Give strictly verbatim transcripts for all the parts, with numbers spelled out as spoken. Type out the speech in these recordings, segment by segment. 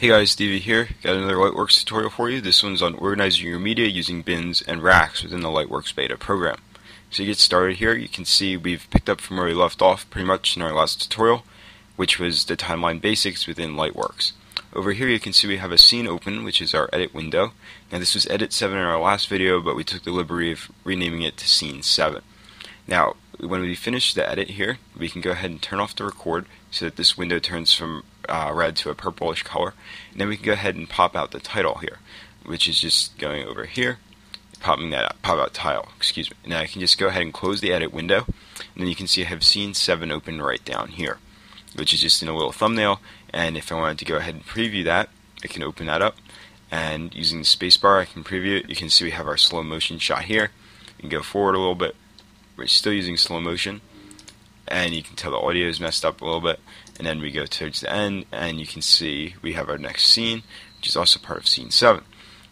Hey guys, Stevie here. Got another Lightworks tutorial for you. This one's on organizing your media using bins and racks within the Lightworks Beta program. So you get started here, you can see we've picked up from where we left off pretty much in our last tutorial, which was the timeline basics within Lightworks. Over here you can see we have a scene open, which is our edit window. Now this was edit seven in our last video, but we took the liberty of renaming it to scene seven. Now when we finish the edit here, we can go ahead and turn off the record so that this window turns from uh, red to a purplish color, and then we can go ahead and pop out the title here, which is just going over here, popping that out, pop out title, excuse me. Now I can just go ahead and close the edit window, and then you can see I have scene seven open right down here, which is just in a little thumbnail, and if I wanted to go ahead and preview that, I can open that up, and using the spacebar I can preview it. You can see we have our slow motion shot here. You can go forward a little bit. We're still using slow motion, and you can tell the audio is messed up a little bit, and then we go towards the end and you can see we have our next scene, which is also part of scene seven.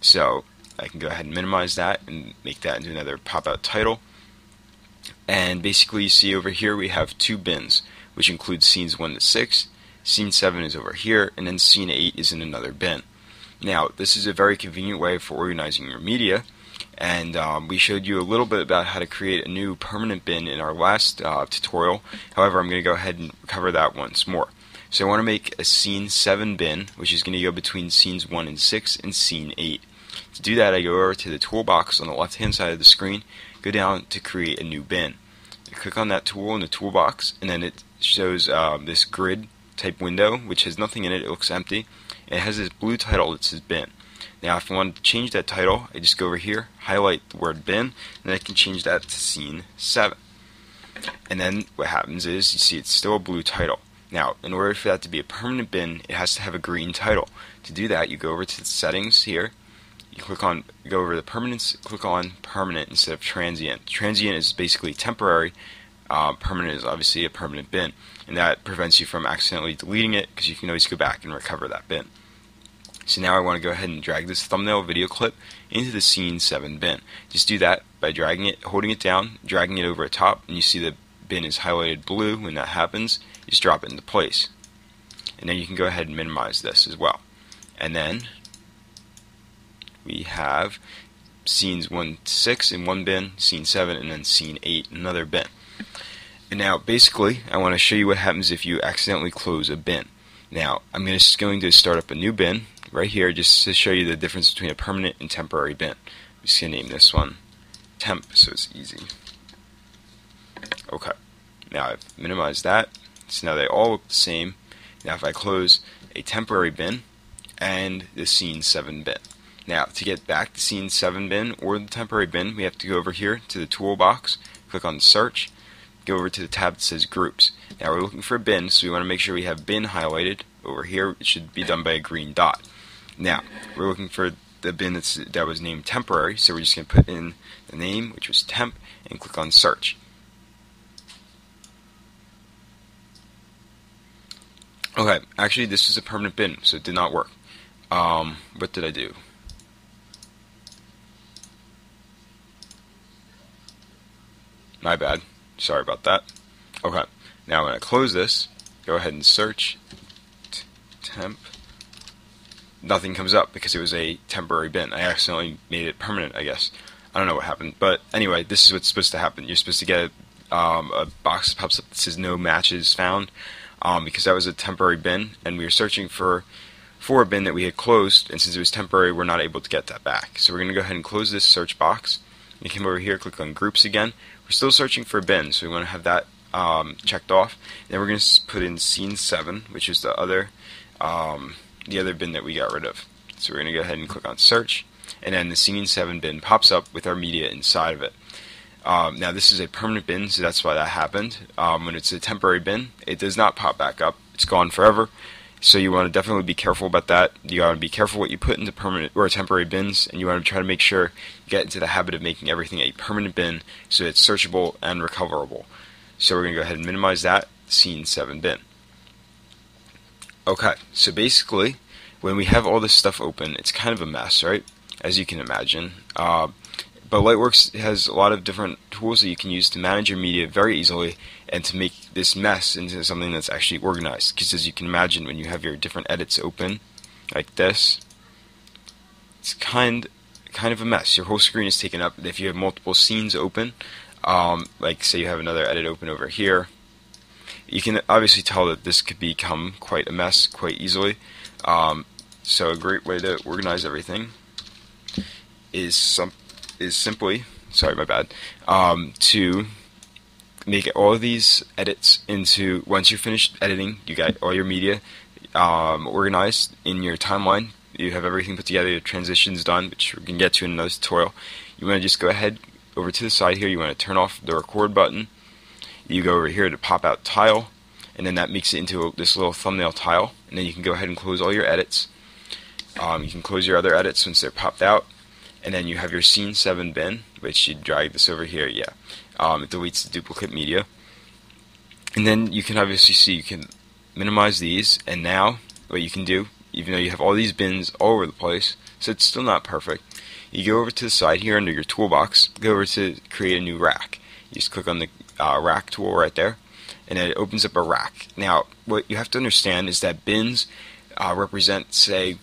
So I can go ahead and minimize that and make that into another pop-out title, and basically you see over here we have two bins, which includes scenes one to six, scene seven is over here, and then scene eight is in another bin. Now this is a very convenient way for organizing your media, and um, we showed you a little bit about how to create a new permanent bin in our last uh, tutorial. However, I'm going to go ahead and cover that once more. So I want to make a scene seven bin, which is going to go between scenes one and six and scene eight. To do that, I go over to the toolbox on the left hand side of the screen, go down to create a new bin. I click on that tool in the toolbox, and then it shows um, this grid type window, which has nothing in it, it looks empty. It has this blue title that says bin. Now if I wanted to change that title, I just go over here, highlight the word bin, and I can change that to scene seven. And then what happens is, you see it's still a blue title. Now in order for that to be a permanent bin, it has to have a green title. To do that, you go over to the settings here, you click on, go over to permanence, click on permanent instead of transient. Transient is basically temporary, uh, permanent is obviously a permanent bin, and that prevents you from accidentally deleting it because you can always go back and recover that bin. So now I want to go ahead and drag this thumbnail video clip into the scene seven bin. Just do that by dragging it, holding it down, dragging it over the top, and you see the bin is highlighted blue. When that happens, you just drop it into place. And then you can go ahead and minimize this as well. And then we have scenes one to six in one bin, scene seven, and then scene eight in another bin. And now basically I want to show you what happens if you accidentally close a bin. Now I'm just going to start up a new bin right here, just to show you the difference between a permanent and temporary bin. I'm just going to name this one temp, so it's easy. Okay, now I've minimized that, so now they all look the same. Now if I close a temporary bin and the scene seven bin. Now to get back to scene seven bin or the temporary bin, we have to go over here to the toolbox, click on search, go over to the tab that says groups. Now we're looking for a bin, so we want to make sure we have bin highlighted. Over here it should be done by a green dot. Now we're looking for the bin that's, that was named temporary, so we're just going to put in the name, which was temp, and click on search. Okay, actually this is a permanent bin, so it did not work. Um, what did I do? My bad. Sorry about that. Okay, now when I close this, go ahead and search temp. Nothing comes up because it was a temporary bin. I accidentally made it permanent, I guess. I don't know what happened, but anyway, this is what's supposed to happen. You're supposed to get a, um, a box that pops up that says no matches found, um, because that was a temporary bin, and we were searching for for a bin that we had closed, and since it was temporary, we're not able to get that back. So we're going to go ahead and close this search box. You come over here, click on groups again. We're still searching for a bin, so we want to have that um, checked off. Then we're going to put in scene seven, which is the other um, the other bin that we got rid of. So we're going to go ahead and click on search, and then the scene seven bin pops up with our media inside of it. Um, now this is a permanent bin, so that's why that happened. Um, when it's a temporary bin, it does not pop back up. It's gone forever. So you want to definitely be careful about that. You want to be careful what you put into permanent or temporary bins, and you want to try to make sure you get into the habit of making everything a permanent bin so it's searchable and recoverable. So we're going to go ahead and minimize that scene seven bin. Okay, so basically when we have all this stuff open, it's kind of a mess, right? As you can imagine. Uh, but Lightworks has a lot of different tools that you can use to manage your media very easily and to make this mess into something that's actually organized, because as you can imagine, when you have your different edits open, like this, it's kind kind of a mess. Your whole screen is taken up. If you have multiple scenes open, um, like say you have another edit open over here, you can obviously tell that this could become quite a mess quite easily. Um, so a great way to organize everything is some is simply sorry my bad um, to make all of these edits into, once you're finished editing, you got all your media um, organized in your timeline. You have everything put together, your transitions done, which we can get to in another tutorial. You want to just go ahead over to the side here, you want to turn off the record button. You go over here to pop out tile, and then that makes it into this little thumbnail tile, and then you can go ahead and close all your edits. Um, you can close your other edits once they're popped out, and then you have your scene seven bin, which you drag this over here, yeah. Um, it deletes the duplicate media. And then you can obviously see, you can minimize these, and now what you can do, even though you have all these bins all over the place, so it's still not perfect, you go over to the side here under your toolbox, go over to create a new rack. You just click on the uh, rack tool right there, and it opens up a rack. Now, what you have to understand is that bins uh, represent, say,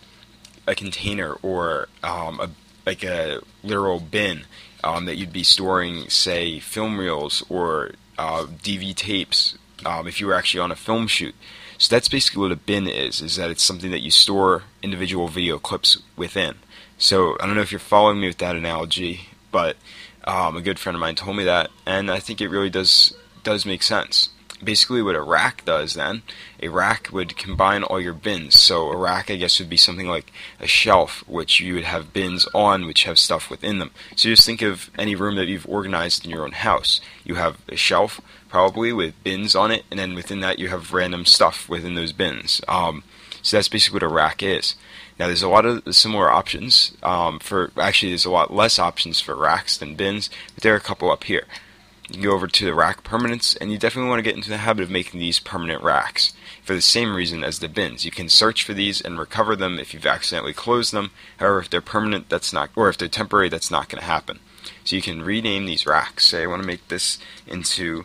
a container or um, a, like a literal bin. Um, that you'd be storing, say, film reels or uh, D V tapes um, if you were actually on a film shoot. So that's basically what a bin is, is that it's something that you store individual video clips within. So I don't know if you're following me with that analogy, but um, a good friend of mine told me that, and I think it really does, does make sense. Basically what a rack does then, a rack would combine all your bins. So a rack, I guess, would be something like a shelf, which you would have bins on which have stuff within them. So just think of any room that you've organized in your own house. You have a shelf probably with bins on it, and then within that you have random stuff within those bins. Um, so that's basically what a rack is. Now there's a lot of similar options um, for, actually there's a lot less options for racks than bins, but there are a couple up here. You can go over to the rack permanents, and you definitely want to get into the habit of making these permanent racks for the same reason as the bins. You can search for these and recover them if you've accidentally closed them. However, if they're permanent, that's not, or if they're temporary, that's not going to happen. So you can rename these racks. Say I want to make this into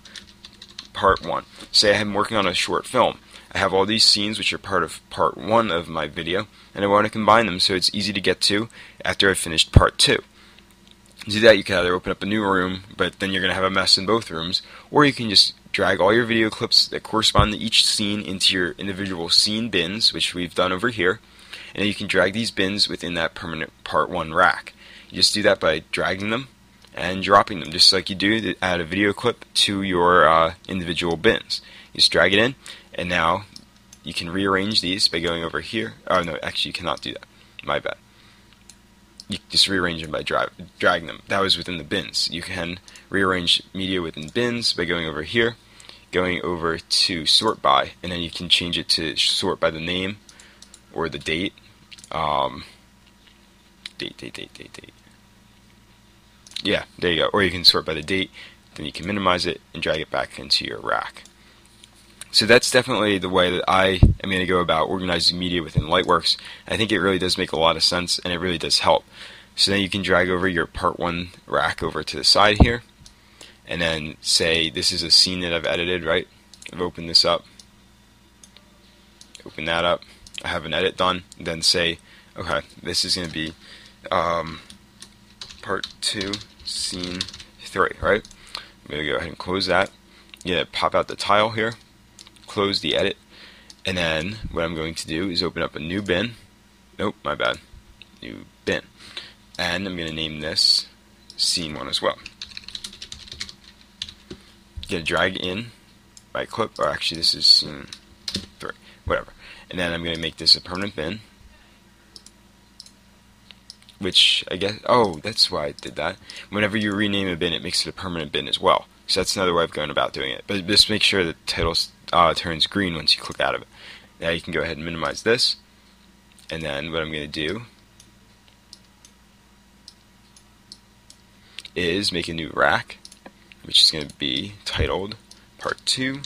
part one. Say I'm working on a short film. I have all these scenes which are part of part one of my video, and I want to combine them so it's easy to get to after I've finished part two. To do that, you can either open up a new room, but then you're going to have a mess in both rooms, or you can just drag all your video clips that correspond to each scene into your individual scene bins, which we've done over here, and then you can drag these bins within that permanent part one rack. You just do that by dragging them and dropping them, just like you do to add a video clip to your uh, individual bins. You just drag it in, and now you can rearrange these by going over here. Oh no, actually you cannot do that. My bad. You just rearrange them by drag, dragging them. That was within the bins. You can rearrange media within bins by going over here, going over to sort by, and then you can change it to sort by the name or the date. Um, date, date, date, date, date. Yeah, there you go. Or you can sort by the date, then you can minimize it and drag it back into your rack. So that's definitely the way that I am going to go about organizing media within Lightworks. I think it really does make a lot of sense, and it really does help. So then you can drag over your part one rack over to the side here, and then say this is a scene that I've edited, right? I've opened this up, open that up, I have an edit done, then say, okay, this is going to be um, part two, scene three, right? I'm going to go ahead and close that. I'm going to pop out the tile here, close the edit, and then what I'm going to do is open up a new bin. Nope, my bad. New bin. And I'm going to name this scene one as well. I'm going to drag in my clip, or actually this is scene three, whatever. And then I'm going to make this a permanent bin, which I guess, oh, that's why I did that. Whenever you rename a bin, it makes it a permanent bin as well. So that's another way of going about doing it. But just make sure the title uh, turns green once you click out of it. Now you can go ahead and minimize this. And then what I'm going to do is make a new rack, which is going to be titled Part two.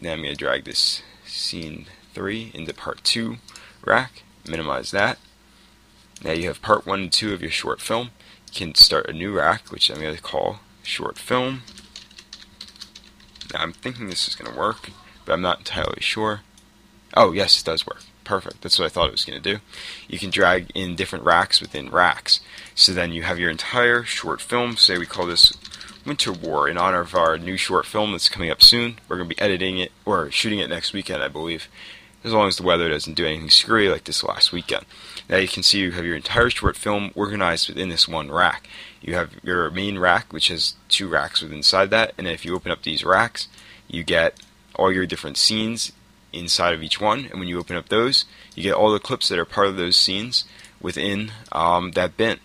Now I'm going to drag this Scene three into Part two rack, minimize that. Now you have part one and two of your short film. You can start a new rack, which I'm going to call short film. Now, I'm thinking this is going to work, but I'm not entirely sure. Oh, yes, it does work. Perfect. That's what I thought it was going to do. You can drag in different racks within racks. So then you have your entire short film. Say we call this Winter War in honor of our new short film that's coming up soon. We're going to be editing it, or shooting it next weekend, I believe. As long as the weather doesn't do anything screwy like this last weekend. Now you can see you have your entire short film organized within this one rack. You have your main rack, which has two racks inside that, and if you open up these racks, you get all your different scenes inside of each one, and when you open up those, you get all the clips that are part of those scenes within um, that bin.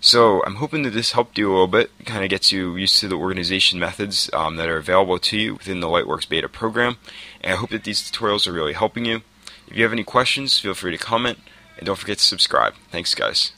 So I'm hoping that this helped you a little bit, kind of gets you used to the organization methods um, that are available to you within the Lightworks Beta program, and I hope that these tutorials are really helping you. If you have any questions, feel free to comment, and don't forget to subscribe. Thanks, guys.